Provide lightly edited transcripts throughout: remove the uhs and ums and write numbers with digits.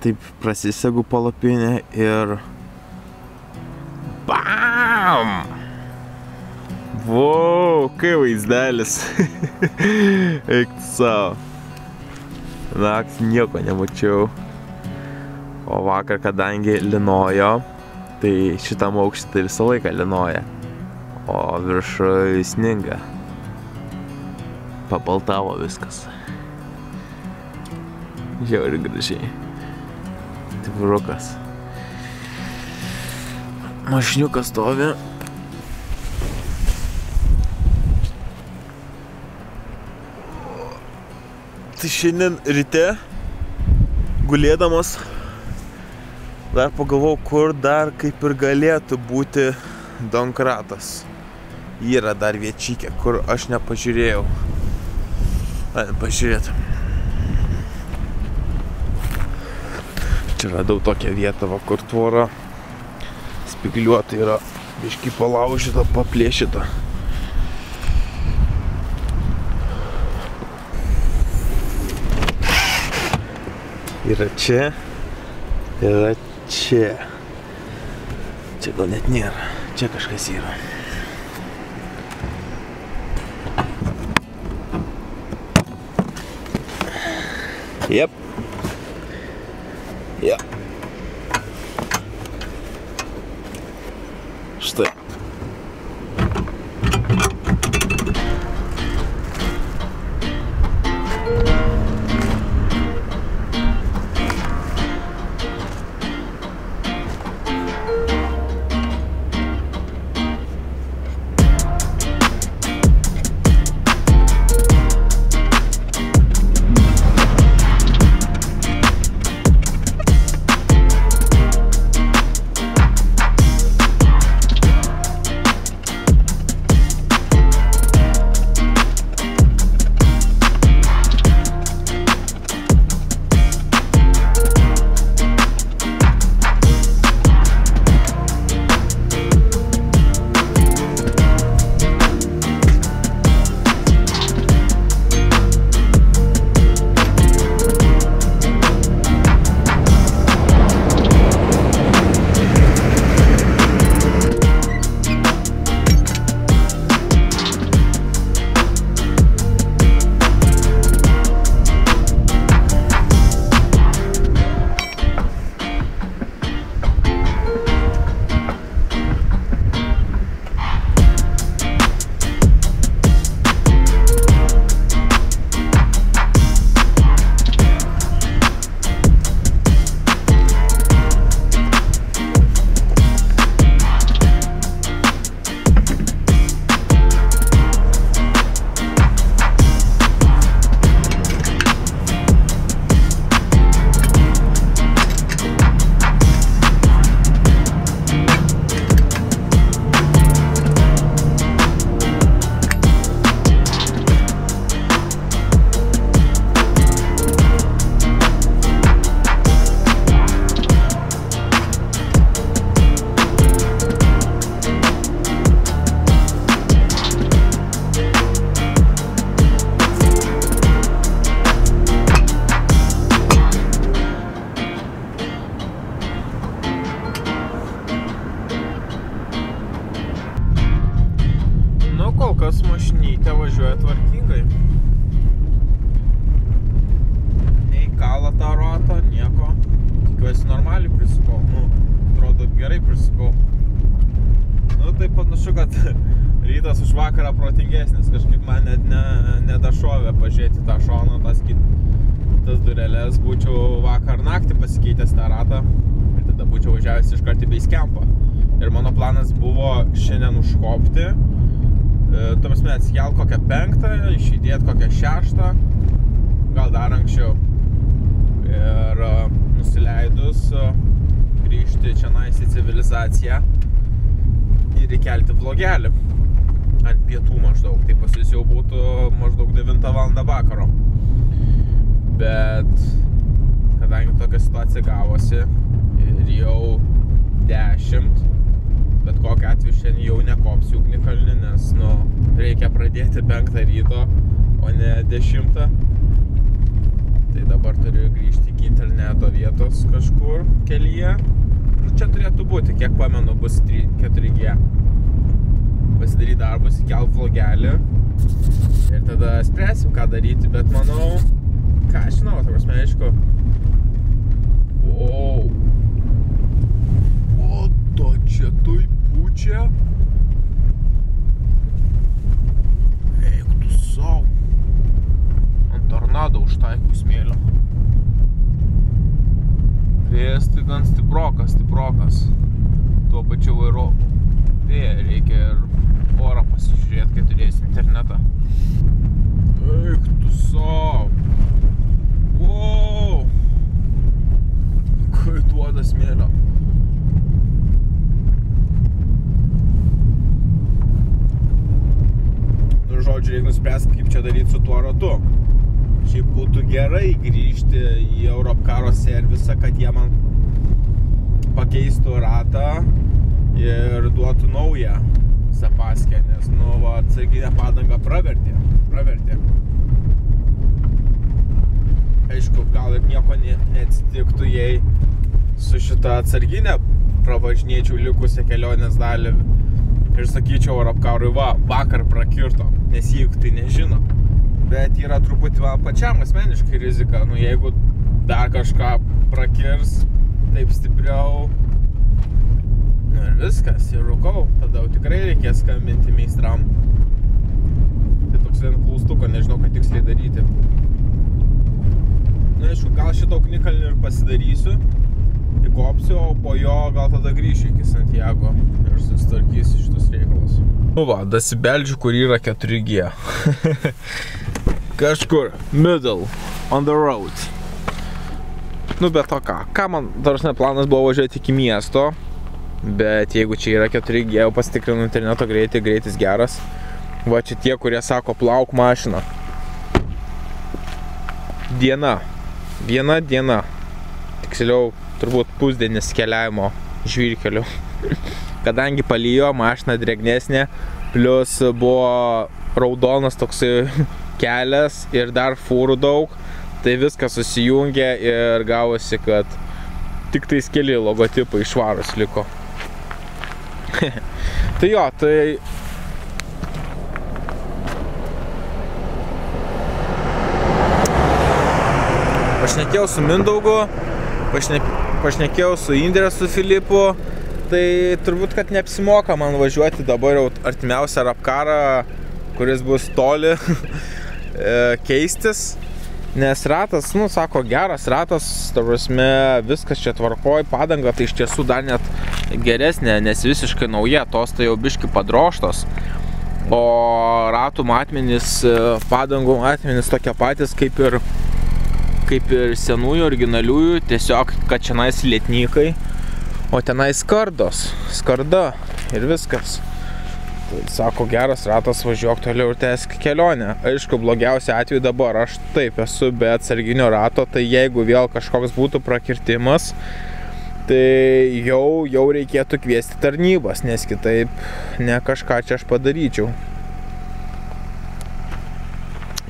taip prasisegu palapinę ir BAM! Wow, kaip vaizdelis. Eik savo. Naktį nieko nemačiau. O vakar, kadangi linojo, tai šitam aukštį tai visą laiką linoja. O viršui sninga. Papaltavo viskas. Žiauri gražiai. Taip rukas. Mašiniukas stovi. Tai šiandien ryte gulėdamas dar pagalvojau, kur dar kaip ir galėtų būti Donkratas. Yra dar viečykė, kur aš nepažiūrėjau. Pažiūrėt. Čia radau tokią vietą, va, kur tvora spigliuota yra, biškai palaužyta, paplėšyta. Yra čia. Yra čia. Čia gal net nėra. Čia kažkas yra. Jep. Jep. Štai. Mašinytė važiuoja tvarkingai. Nei kalą tą ratą, nieko. Tikiuosi normaliai prisukau. Nu, atrodo gerai prisukau. Nu, tai panašu, kad rytas už vakarą protingesnis. Kažkaip man net nedašovė pažiūrėti tą šoną, tas durelės. Būčiau vakar naktį pasikeitęs tą ratą. Ir tada būčiau važiavęs iš karto į base campą. Ir mano planas buvo šiandien užkopti. Tuomis mes atsikelt kokią 5, išidėt kokią 6, gal dar anksčiau. Ir nusileidus grįžti čia į civilizaciją ir įkelti vlogelį ant pietų maždaug. Tai pas jis jau būtų maždaug 9 valandą vakaro. Bet kadangi tokia situacija gavosi ir jau 10. Bet kokiu atveju šiandien jau nekopsiu Ugnikalnį, nes, nu, reikia pradėti 5 ryto, o ne 10. Tai dabar turiu grįžti iki interneto vietos, kažkur kelyje. Ir čia turėtų būti, kiek pamenu, bus 4G. Pasidaryt darbus, įkelt vlogelį. Ir tada spręsim, ką daryti, bet manau, ką aš žinau, ta prasme, aišku. Wow. O, to čia tai pučia. Eik tu sau. Ant tornado užtaikų smėlio. Vėjas tai gan stiprokas, stiprokas. Tuo pačiu vairu vėja reikia ir orą pasižiūrėti, kai turėsi internetą. Eik tu sau. Wow. Kai duoda smėlio. Nu, žodžiu, reikia nuspręsti, kaip čia daryti su tuo ratu. Šiaip būtų gerai grįžti į Europkaro servisą, kad jie man pakeistų ratą ir duotų naują zapaskę, nes, nu, va, atsarginę padangą pravertė. Aišku, gal ir nieko neatsitiktų, jei su šita atsarginė pravažinėčiau likusią kelionės dalį ir sakyčiau Europkarui, va, vakar prakirto, nes jie juk tai nežino. Bet yra truputį man pačiam asmeniškai rizika, nu jeigu dar kažką prakirs taip stipriau, nu ir viskas, ir rūkau, tada tikrai reikės skambinti meistram. Tai toks vien klaustuko, nežinau, ką tiksliai daryti. Na, aišku, gal šitą Ugnikalnį ir pasidarysiu, įkopsiu, o po jo gal tada grįšiu iki Santiago ir sustarkysiu šitus reikalus. Nu va, dasibeldžiu, kur yra 4G. Kažkur, middle, on the road. Nu, bet to ką. Ką man, tarsi, planas buvo važiuoti iki miesto, bet jeigu čia yra 4G, jau pasitikrinu interneto greitį, greitis geras. Va, čia tie, kurie sako, plauk mašiną. Diena. Viena diena. Tiksliau, turbūt pusdienis keliavimo žvyrkeliu. Kadangi palijo, mašina drėgnesnė, plus buvo raudonas toksai kelias ir dar fūrų daug, tai viskas susijungė ir gavosi, kad tik tais keli logotipai švarūs liko. Tai jo, tai... Pašnekėjau su Mindaugu, pašnekėjau su Indre, su Filipu. Tai turbūt, kad neapsimoka man važiuoti dabar jau artimiausią Europkarą, kuris bus toli, keistis. Nes ratas, nu, sako, geras ratas, ta prasme, viskas čia tvarkoj, padanga tai iš tiesų dar net geresnė, nes visiškai nauja, tos tai jau biški padroštos. O ratų matmenys, padangų matmenys tokie patys kaip ir senųjų, originaliųjų, tiesiog, kad šianais lietnykai. O tenai skardos, skarda ir viskas. Sako, geras ratas, važiuok toliau ir tęsk kelionę. Aišku, blogiausia atveju dabar aš taip esu be atsarginio rato, tai jeigu vėl kažkoks būtų prakirtimas, tai jau reikėtų kviesti tarnybas, nes kitaip ne kažką čia aš padaryčiau.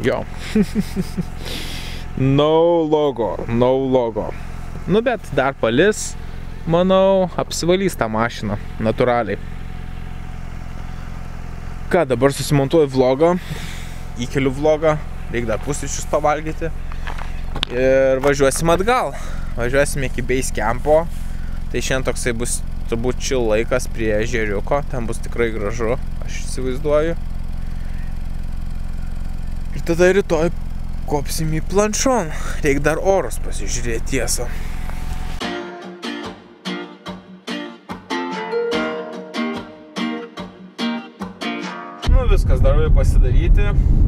Jo. No logo, no logo. Nu, bet dar palis. Manau, apsivalys tą mašiną, natūraliai. Ką, dabar susimontuoju vlogą, įkeliu vlogą, reikia dar pusryčius pavalgyti. Ir važiuosim atgal, važiuosim iki base campo. Tai šiandien toksai bus turbūt chill laikas prie ežeriuko, ten bus tikrai gražu, aš įsivaizduoju. Ir tada rytoj kopsim į planšon, reikia dar orus pasižiūrėti, tiesą. Viskas darbai pasidaryti,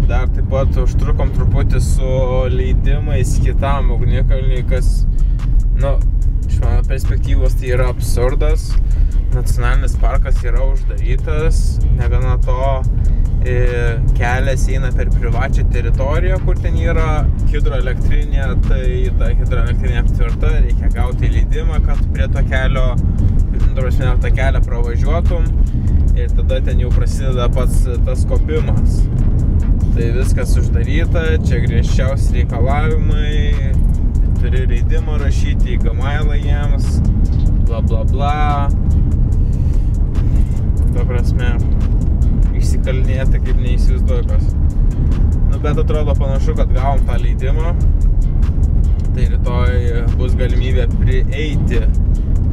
dar taip pat užtrukom truputį su leidimais kitam Ugnikalniui, kas, nu, iš mano perspektyvos tai yra absurdas. Nacionalinis parkas yra uždarytas, negana to kelias eina per privačią teritoriją, kur ten yra hidroelektrinė, tai ta hidroelektrinė aptvirta, reikia gauti leidimą, kad prie to kelio, ta kelią pravažiuotum, ir tada ten jau prasideda pats tas kopimas. Tai viskas uždaryta, čia griežčiausi reikalavimai, turi leidimą rašyti į gmailą jiems, bla bla bla. Ta prasme, išsikalinėti kaip neįsivaizduoju. Nu, bet atrodo panašu, kad gavom tą leidimą. Tai rytoj bus galimybė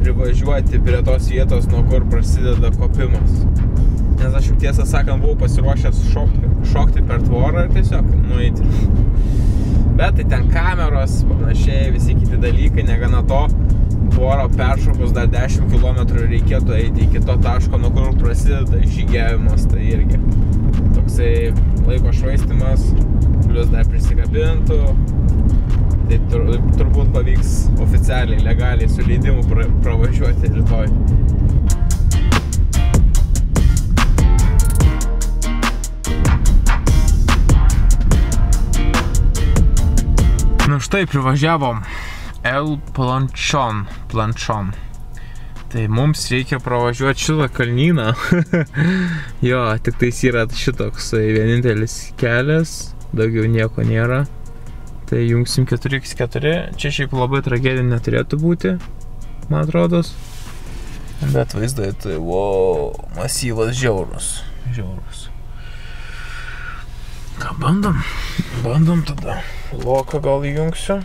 privažiuoti prie tos vietos, nuo kur prasideda kopimas. Nes aš jau tiesą sakant buvau pasiruošęs šokti per tvorą ir tiesiog nueiti. Bet tai ten kameros, panašiai, visi kiti dalykai, negana to, tvorą peršokus dar 10 km reikėtų eiti iki to taško, nuo kur prasideda žygiavimas, tai irgi toksai laiko švaistymas, plus dar prisikabintų. Tai turbūt pavyks oficialiai, legaliai, su leidimu pravažiuoti rytoj. Nu štai privažiavom El Planchon. Tai mums reikia pravažiuoti šitą kalnyną. Jo, tik tais yra šitoks vienintelis kelias, daugiau nieko nėra. Tai jungsim 4x4, čia šiaip labai tragedija neturėtų būti, man atrodos. Bet vaizdai, tai wow, masyvas žiaurus. Žiaurus. Ką, bandom? Bandom tada. Loką gal įjungsiu.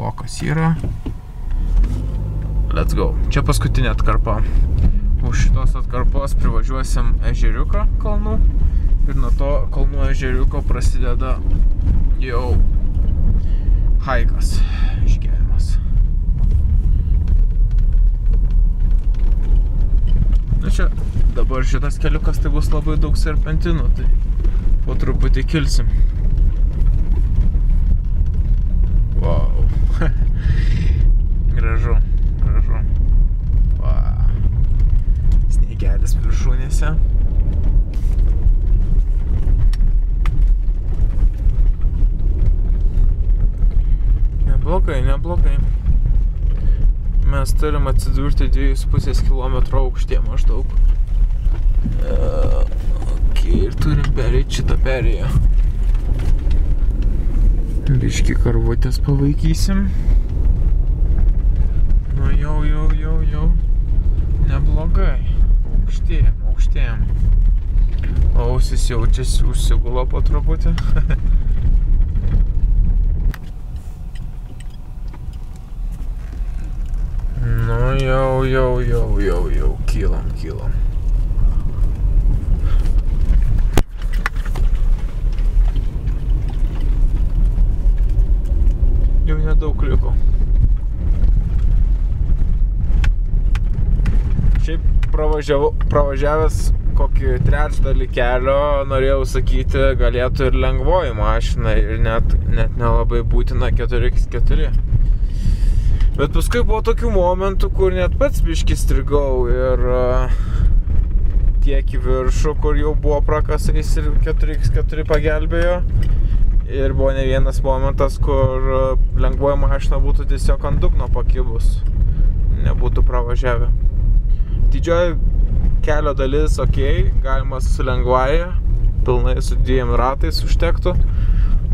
Lokas yra. Let's go. Čia paskutinė atkarpa. Už šitos atkarpos privažiuosim ežeriuką kalnų. Ir nuo to kalnų ežeriuko prasideda jau haikas, žygiavimas. Na čia dabar šitas keliukas, tai bus labai daug serpentinų, tai po truputį kilsim. Wow. Gražu, gražu. Wow. Sniegelis viršūnėse. Neblogai, neblogai. Mes turim atsidurti 2,5 km aukštį maždaug. Ok, ir turim pereiti šitą perėją. Biški karvutės palaikysim. Nu jau, jau, jau, jau. Neblogai. Aukštėjam, aukštėjam. Ausis jaučiasi, užsigula po truputį. Nu jau, jau, jau, jau, jau, kylam, kylam. Jau nedaug liko. Šiaip pravažiavęs kokį trečdalį kelio, norėjau sakyti, galėtų ir lengvoji mašina ir net nelabai būtina 4x4. Bet paskui buvo tokių momentų, kur net pats biškį strigau ir tiek į viršų, kur jau buvo prakasais ir 4x4 pagelbėjo. Ir buvo ne vienas momentas, kur lengvoji mašina būtų tiesiog ant dugno pakibus, nebūtų pravažiavę. Didžioji kelio dalis ok, galima su lengvaja, pilnai su 2 ratais užtektų.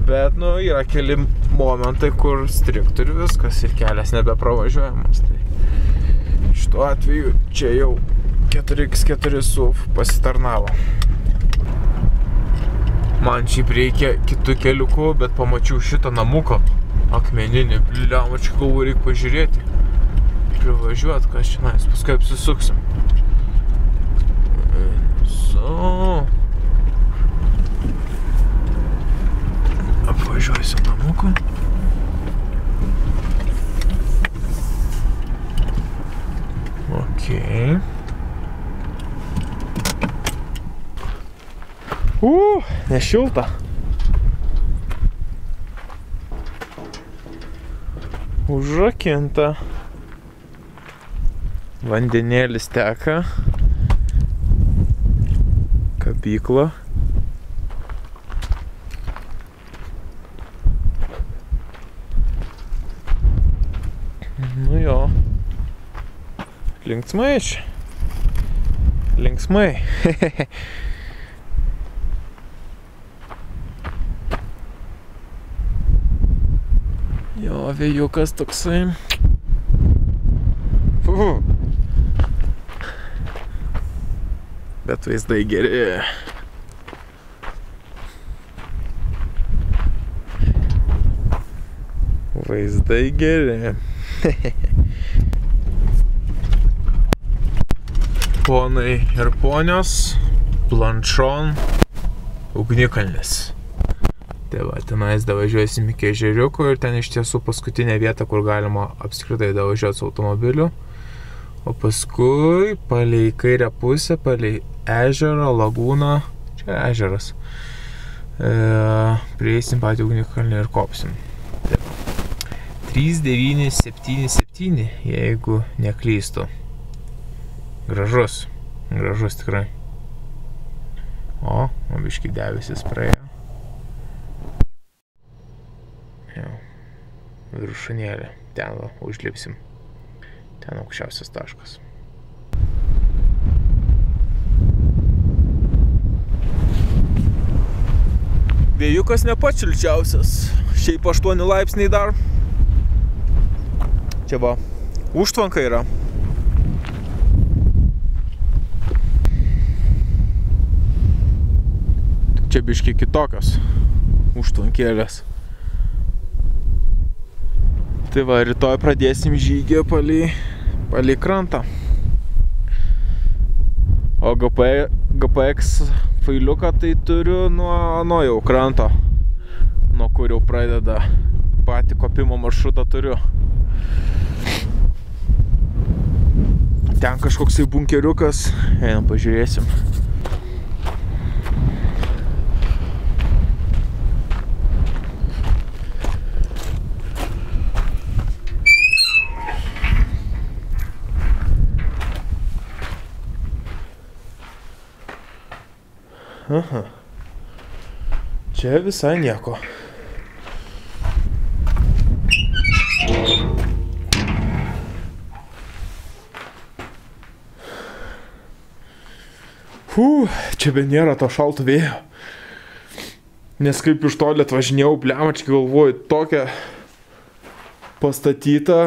Bet, nu, yra keli momentai, kur striktų ir viskas, ir kelias nebepravažiuojamas. Tai šituo atveju čia jau 4x4 SUV pasitarnavo. Man šiaip reikia kitų keliukų, bet pamačiau šitą namuką akmeninį. Bliamačkau, reikia pažiūrėti. Privažiuot, kas čia nais, paskui apsisuksim. Su... Apvažiuosim namuką. Ok. Nešilta. Užrakinta. Vandenėlis teka. Kabykla. Nu jo, linksmai čia, linksmai. Jo, vėjukas toksai. Bet vaizdai geri. Vaizdai geri. Ponai ir ponios, planšon Ugnikalnis. Tai va, tenais davažiuosim iki ežeriukų ir ten iš tiesų paskutinė vieta, kur galima apskritai davažiuoti su automobiliu. O paskui palei kairę pusę, palei ežerą, lagūną, čia ežeras, prieisim patį Ugnikalnį ir kopsim. 3977, jeigu neklystu. Gražus, gražus tikrai. O, biškį debesis praėjo. Jau, viršūnėlė, ten va, užlipsim. Ten aukščiausias taškas. Vėjukas ne pats šilčiausias, šiaip 8 laipsniai dar. Čia va, užtvanka yra. Čia biškiai kitokios užtvankėlės. Tai va, rytoj pradėsim žygį palei krantą. O GPX failiuką tai turiu nuo jau kranto, nuo kur jau pradeda patį kopimo maršrutą turiu. Ten kažkoksai bunkeriukas, einam pažiūrėsim. Aha, čia visai nieko. Čia be nėra to šalto vėjo. Nes kaip iš toli atvažinėjau, blemačkai galvoju, tokią pastatytą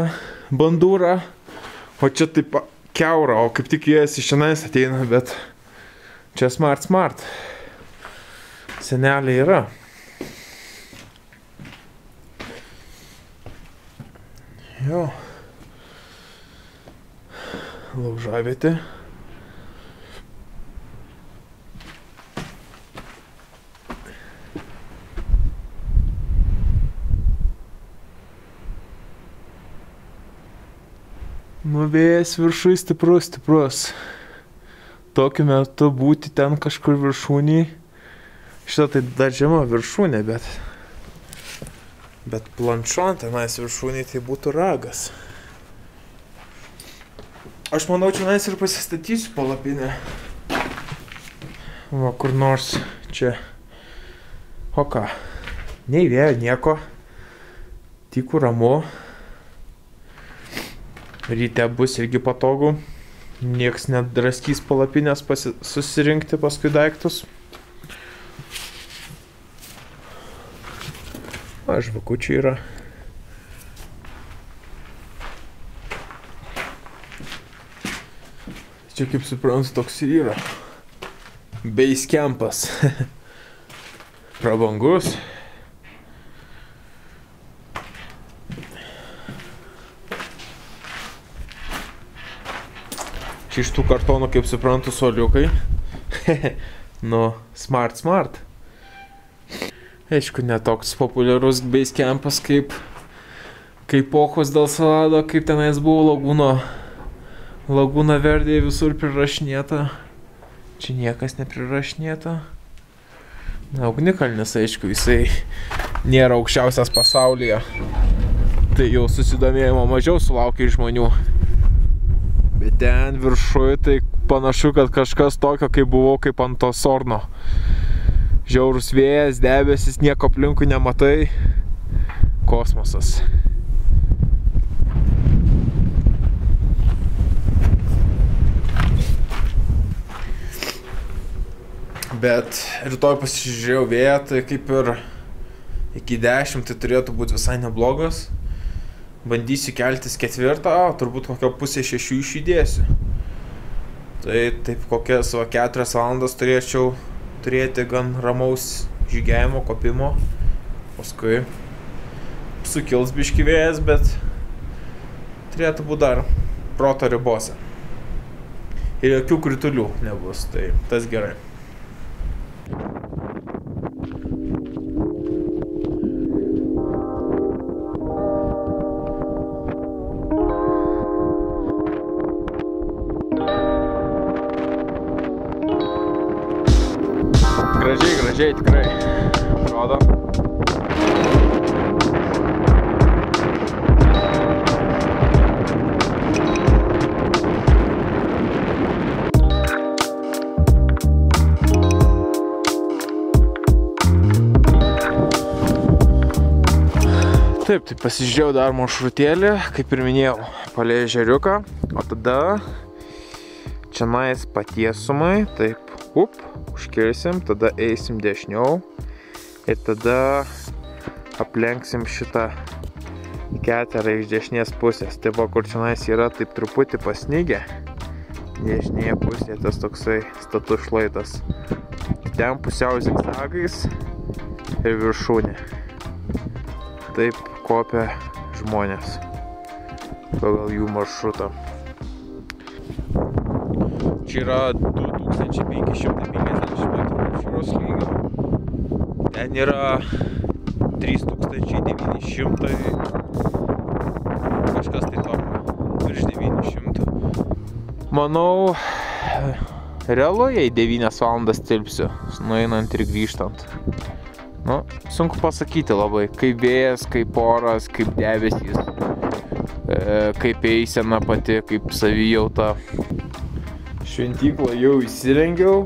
bandūrą. O čia taip kiaura, o kaip tik jie iš šiandien ateina, bet čia smart. Seneliai yra. Jo. Laužavietė. Nu, vėjas viršui stiprus. Tokiu metu būti ten kažkur viršūniai. Šitą tai dar žema viršūnė, bet planšon tenais viršūniai tai būtų ragas. Aš manau, čia tenais ir pasistatysiu palapinę. Va, kur nors čia. O ką, nei vėjo, nieko. Tyku ramu. Ryte bus irgi patogu. Nieks nedraskys palapinės susirinkti paskui daiktus. A, žvakučiai yra. Čia, kaip suprantu, toks ir yra. Base campas. Prabangus. Čia iš tų kartonų, kaip suprantu, soliukai. Nu, smart. Aišku, netoks populiarus base campas kaip Pochos del Salado, kaip tenais buvo Lagūna Verdė visur prirašinėta. Čia niekas neprirašinėta. Na, Ugnikalnis, aišku, jisai nėra aukščiausias pasaulyje. Tai jau susidomėjimo mažiau sulaukia žmonių. Bet ten viršuje tai panašu, kad kažkas tokio, kaip buvo, kaip ant to Sorno. Žiaurus vėjas, debesis, nieko aplinkui nematai. Kosmosas. Bet rytoj pasižiūrėjau vėją, tai kaip ir iki 10 tai turėtų būti visai neblogas. Bandysiu keltis ketvirtą, turbūt kokio pusė šešių išjudėsiu. Tai taip kokias 4 valandas turėčiau turėti gan ramaus žygiavimo, kopimo. Paskui sukils biškį vėjas, bet turėtų būti dar proto ribose. Ir jokių kritulių nebus, tai tas gerai. Gražiai tikrai atrodo. Taip, tai pasižiūrėjau dar maršrutėlį, kaip ir minėjau, palei ežeriuką, o tada čianais patiesumai, taip, up. Užkirsim, tada eisim dešiniau ir tada aplenksim šitą keterą iš dešinės pusės. Tai buvo, kur čionais yra taip truputį pasnygę, dešinėje pusėje tas toksai status šlaitas. Ten pusiau zigzagais ir viršūnė. Taip kopia žmonės pagal jų maršrutą. Čia yra 2500 lygio. Ten yra 3900 kažkas tai tokio, virš 900. Manau, realu, jei 9 valandas tilpsiu, nueinant ir grįžtant. Nu, sunku pasakyti labai, kaip vėjas, kaip oras, kaip debesys, kaip eisena pati, kaip savijauta. Šventyklą jau įsirengiau.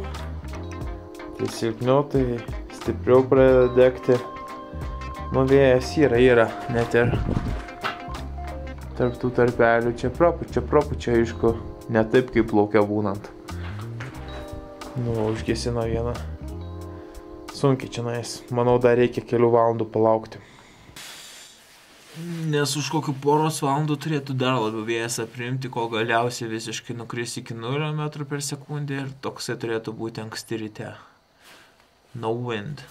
Tai silpniau, tai stipriau pradeda degti. Nu, vėjas yra, net ir tarp tų tarpelių čia prapučia, aišku, ne taip kaip laukia būnant. Nu, užgesino vieną. Sunkiai čionais, manau, dar reikia kelių valandų palaukti. Nes už kokių poros valandų turėtų dar labiau vėjas aprimti, kol galiausiai visiškai nukris iki 0 metrų per sekundę ir toksai turėtų būti anksti ryte. No wind.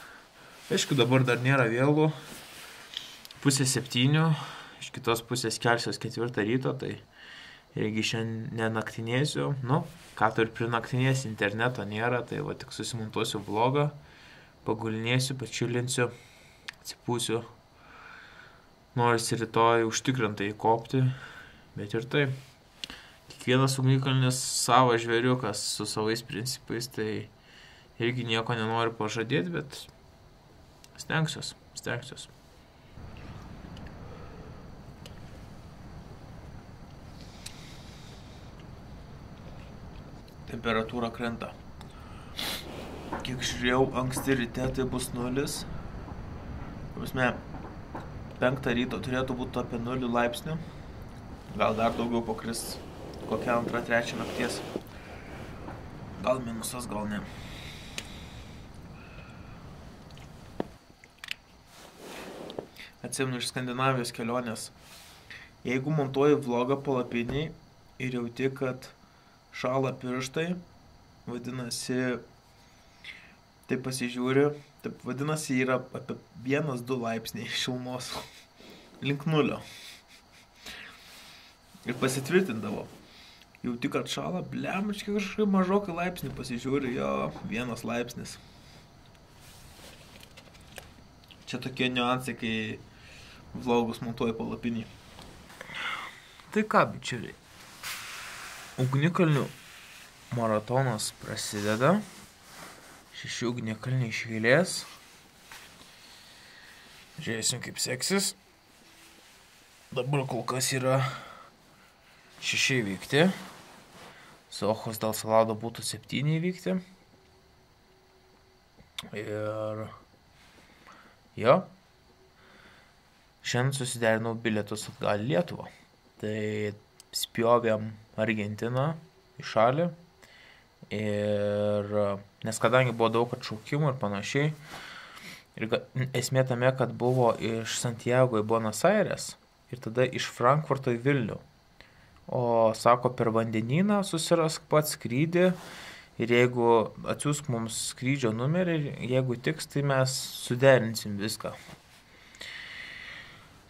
Aišku, dabar dar nėra vėlų. Pusė 7, iš kitos pusės kelsiuos 4 ryto, tai irgi šiandien nenaktinėsiu. Nu, ką tu ir prinaktinės, interneto nėra, tai va tik susimontuosiu vlogą, pagulinėsiu, pačiulinsiu, atsipūsiu. Norisi rytoj užtikrintai kopti, bet ir tai. Kiekvienas ugnikalnis savo žvėriukas su savais principais, tai irgi nieko nenoriu pažadėti, bet stengsiuos. Temperatūra krenta. Kiek žiūrėjau, anksti ryte tai bus 0. Prasme, 5 ryto turėtų būti apie 0 laipsnių, gal dar daugiau pakris kokią 2-3 nakties, gal minusas, gal ne. Atsimenu iš Skandinavijos kelionės, jeigu montuoji vlogą palapiniai ir jauti, kad šala pirštai, vadinasi, taip pasižiūriu, taip vadinasi, yra apie 1-2 laipsniai šilumos link 0. Ir pasitvirtindavo. Jau tik atšalą, blemačkai kažkaip mažokai laipsnį pasižiūri, jo, 1 laipsnis. Čia tokie niuansai, kai vlogus montuoja palapinį. Tai ką, bičiuliai. Ugnikalnių maratonas prasideda. 6 ugnikalniai iš eilės. Žiūrėsim, kaip seksis. Dabar kol kas yra 6 įvykti. Su Ochos dėl Salado būtų 7 įvykti. Ir jo. Šiandien susiderinau bilietus atgal į Lietuvą. Tai spjovėm Argentiną į šalį. Ir nes kadangi buvo daug atšaukimų ir panašiai, ir esmė tame, kad buvo iš Santiago į Buenos Aires ir tada iš Frankfurto į Vilnių. O sako, per vandenyną susirask pats skrydį ir jeigu atsiųsk mums skrydžio numerį, jeigu tiks, tai mes suderinsim viską.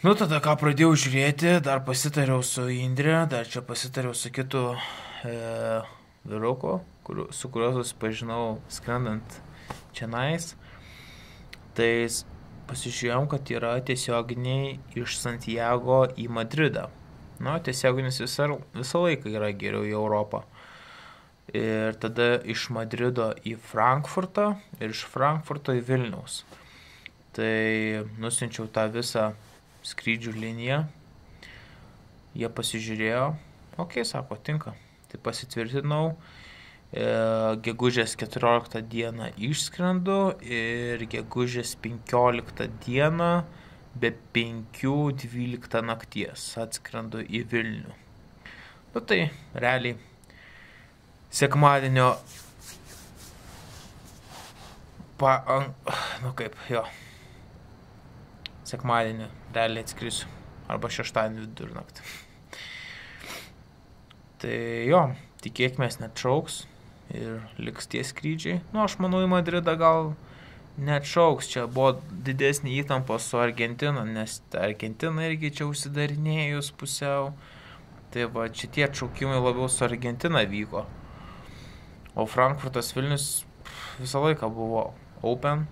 Nu, tada ką pradėjau žiūrėti, dar pasitariau su Indrė, dar čia pasitariau su kitu vyruku, su kuriuo susipažinau skrendant čionais. Tai pasižiūrėjom, kad yra tiesioginiai iš Santiago į Madridą. Nu, tiesioginis visą laiką yra geriau į Europą. Ir tada iš Madrido į Frankfurtą ir iš Frankfurto į Vilniaus. Tai nusinčiau tą visą skrydžių liniją, jie pasižiūrėjo, okei, sako, tinka. Tai pasitvirtinau, gegužės 14 dieną išskrendu ir gegužės 15 dieną be 5:12 nakties atskrendu į Vilnių. Nu tai, realiai, sekmadienio, sekmadienį realiai atskrisiu, arba šeštadienį vidurnaktį. Tai jo, tikėkimės neatšauks ir liks tie skrydžiai. Nu, aš manau, į Madridą gal neatšauks, čia buvo didesnė įtampa su Argentina, nes Argentina irgi čia užsidarinėjus pusiau. Tai va, čia tie atšaukimai labiau su Argentina vyko. O Frankfurtas Vilnius visą laiką buvo open,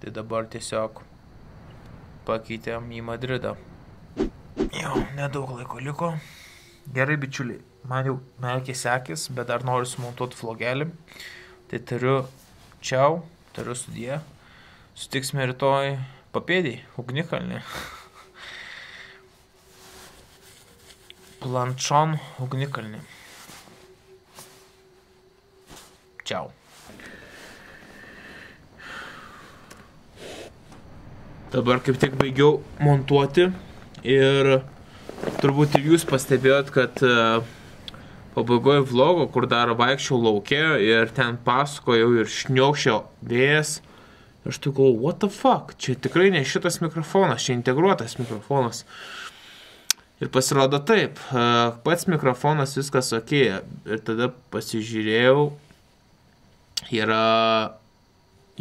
tai dabar tiesiog pakeitėm į Madridą. Jau, nedaug laiko liko. Gerai, bičiuliai, man jau merkėsi akis, bet dar noriu sumontuoti vlogelį. Tai tariu čiau, tariu sudie. Sutiksime rytoj papėdėj, Ugnikalnį. Planchon Ugnikalnį. Čiau. Dabar kaip tik baigiau montuoti ir turbūt ir jūs pastebėjot, kad pabaigoje vlogo, kur dar vaikščiau lauke ir ten pasakojau ir šniokščiau vėjas, aš tai galvoju, what the fuck, čia tikrai ne šitas mikrofonas, čia integruotas mikrofonas. Ir pasirodo taip, pats mikrofonas viskas okei. Ir tada pasižiūrėjau, yra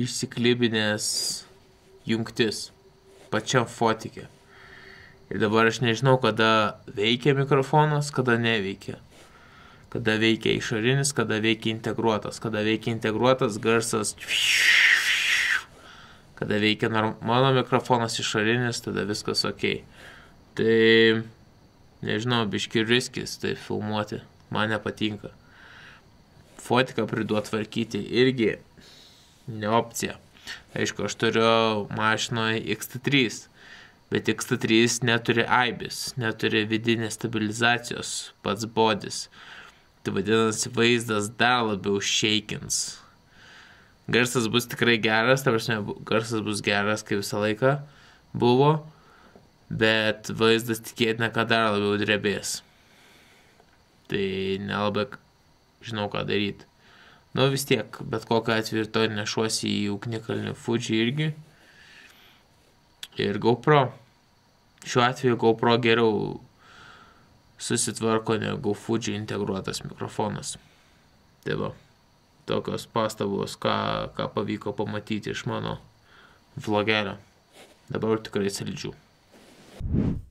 išsiklibinės jungtis pačiam fotikė. Ir dabar aš nežinau, kada veikia mikrofonas, kada neveikia. Kada veikia išorinis, kada veikia integruotas. Kada veikia integruotas garsas. Kada veikia mano mikrofonas išorinis, tada viskas okei. Tai nežinau, biški riskis tai filmuoti. Man nepatinka. Fotiką priduot tvarkyti irgi ne opcija. Aišku, aš turiu mašinoje XT3, bet XT3 neturi aibės, neturi vidinės stabilizacijos, pats bodis. Tai vadinasi, vaizdas dar labiau shaikins. Garsas bus tikrai geras, ta prasme, garsas bus geras, kaip visą laiką buvo, bet vaizdas tikėtina, kad dar labiau drebės. Tai nelabai žinau, ką daryti. Nu vis tiek, bet kokią atvirto ir nešuosi į Ugnikalnių Fuji irgi. Ir GoPro. Šiuo atveju GoPro geriau susitvarko negu Fuji integruotas mikrofonas. Tai va, tokios pastabos, ką pavyko pamatyti iš mano vlogelio. Dabar tikrai saldžių.